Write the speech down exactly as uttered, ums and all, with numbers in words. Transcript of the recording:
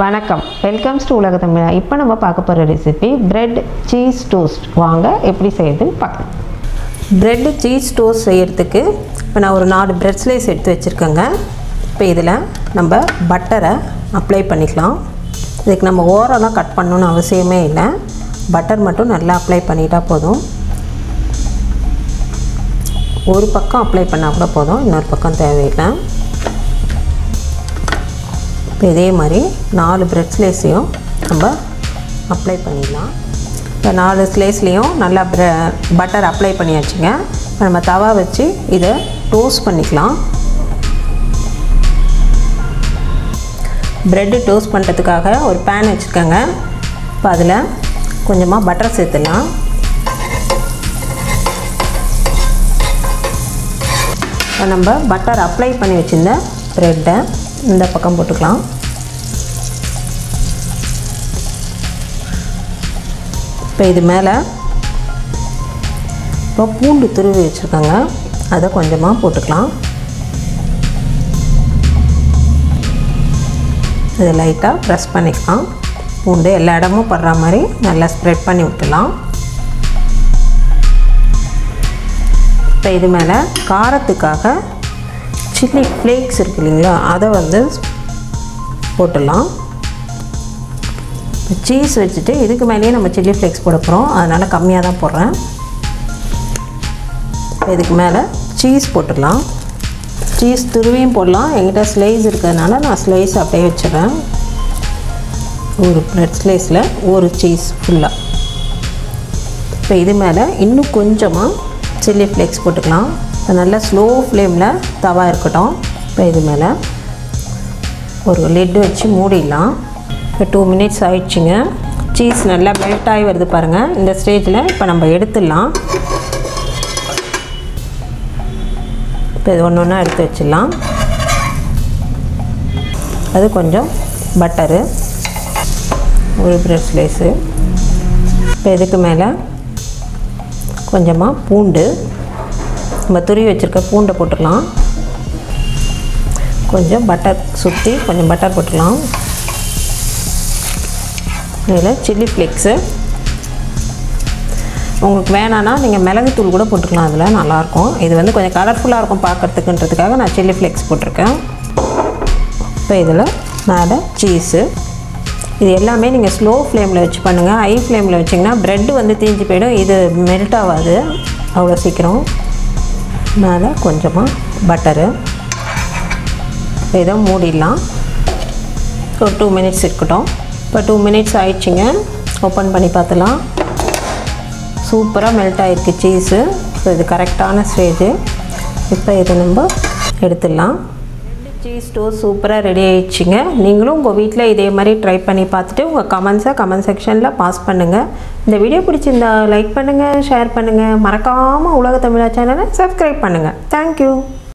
Welcome to ulaga thamizha. இப்போ நம்ம பார்க்க போற ரெசிபி bread cheese toast. வாங்க எப்படி செய்யறதுன்னு பார்க்கலாம். Bread cheese toast செய்யிறதுக்கு இப்போ நான் ஒரு four bread slice எடுத்து வச்சிருக்கேங்க. இப்போ இதல நம்ம பட்டரை அப்ளை பண்ணிக்கலாம். இதுக்கு நம்ம ஓரலா கட் பண்ணனும் அவசியமே இல்ல. பட்டர் மட்டும் நல்லா அப்ளை பண்ணிட்டா போதும். ஒரு பக்கம் அப்ளை பண்ணா கூட போதும். இன்னொரு பக்கம் தேவையில்லை. இதே மாதிரி நாலு bread slice லியும் நம்ம அப்ளை பண்ணிடலாம். இந்த நாலு slice லியும் நல்லா பட்டர் அப்ளை பண்ணியாச்சுங்க. நம்ம தவா வச்சு இத டோஸ்ட் பண்ணிக்கலாம். bread டோஸ்ட் பண்றதுக்காக ஒரு pan வச்சிருக்கங்க. இப்ப அதுல கொஞ்சமா பட்டர் சேர்த்துலாம். இப்ப நம்ம பட்டர் அப்ளை பண்ணி வச்சிருந்த bread இந்த பக்கம் போட்டுக்கலாம். இப்போ இது மேல இப்போ பூண்டு துருவி வச்சிருக்கங்க. அத கொஞ்சமா போட்டுக்கலாம். இத லைட்டா பிரஸ் பண்ணிக்கலாம். பூண்டு எல்லா இடமும் படுற மாதிரி நல்லா ஸ்ப்ரெட் பண்ணி விட்டுலாம். இப்போ இது மேல காரத்துக்காக சில்லி flakes இருக்கு இல்லீங்களா, அத வந்து போட்டுலாம். சீஸ் வச்சிட்டு இதுக்கு மேலயே நம்ம சில்லி flakes போட போறோம். அதனால கம்மியா தான் போடுறேன். இதுக்கு மேல சீஸ் போட்டுலாம். சீஸ் துருவியும் போடலாம். என்கிட்ட ஸ்லைஸ் இருக்கதனால நான் ஸ்லைஸ் அப்படியே வச்சிரேன். ஒரு பிரெட் ஸ்லைஸ்ல ஒரு சீஸ் ஃபுல்லா. இப்போ இது மேல இன்னும் கொஞ்சமா சில்லி flakes போட்டுக்கலாம். நல்லா ஸ்லோ ஃப்ளேம்ல தவா இருக்கட்டும். இப்போ இது மேல ஒரு லெட் வச்சு மூடிடலாம். இப்போ two minutes ஆயிடுச்சுங்க. சீஸ் நல்லா மெல்ட் ஆகி வருது பாருங்க. இந்த ஸ்டேஜ்ல இப்போ நம்ம எடுத்துடலாம். இப்போ இது ஒண்ணு ஒண்ணா எடுத்து வச்சிடலாம். அது கொஞ்சம் பட்டர் ஒரு பிரெட் ஸ்லைஸ். இப்போ இதுக்கு மேல கொஞ்சமா பூண்டு நம்ம துருவி வச்சிருக்க பூண்டை போட்டுக்கலாம். கொஞ்சம் பட்டர் சுத்தி கொஞ்சம் பட்டர் போட்டுக்கலாம். இதில் சில்லி flakes. உங்களுக்கு வேணானா நீங்க மிளகு தூள் கூட போட்டுக்கலாம். அதில் நல்லா இருக்கும். இது வந்து கொஞ்சம் கலர்ஃபுல்லா இருக்கும் பார்க்கிறதுக்குன்றதுக்காக நான் சில்லி flakes போட்டிருக்கேன். இப்போ இதில் நான் சீஸ். இது எல்லாமே நீங்க ஸ்லோ ஃப்ளேம்ல வச்சு பண்ணுங்க. ஹை ஃப்ளேம்ல வச்சீங்கன்னா பிரெட் வந்து தீஞ்சு போய்டும். இது மெல்ட் ஆகாது அவ்வளோ சீக்கிரம். மேலே கொஞ்சமாக பட்டரு. இதை மூடிடலாம். ஒரு டூ மினிட்ஸ் இருக்கட்டும். இப்போ டூ மினிட்ஸ் ஆயிடுச்சுங்க. ஓப்பன் பண்ணி பார்த்துலாம். சூப்பராக மெல்ட் ஆகிருக்கு சீஸு. ஸோ இது கரெக்டான ஸ்டேஜு. இப்போ இதை நம்ம எடுத்துடலாம். சீஸ் டோஸ்ட் சூப்பராக ரெடி ஆயிடுச்சுங்க. நீங்களும் உங்கள் வீட்டில் இதே மாதிரி ட்ரை பண்ணி பார்த்துட்டு உங்கள் கமெண்ட்ஸை கமெண்ட் செக்ஷனில் பாஸ் பண்ணுங்கள். இந்த வீடியோ பிடிச்சிருந்தா லைக் பண்ணுங்கள், ஷேர் பண்ணுங்கள். மறக்காமல் உலக தமிழா சேனலை சப்ஸ்கிரைப் பண்ணுங்கள். தேங்க்யூ.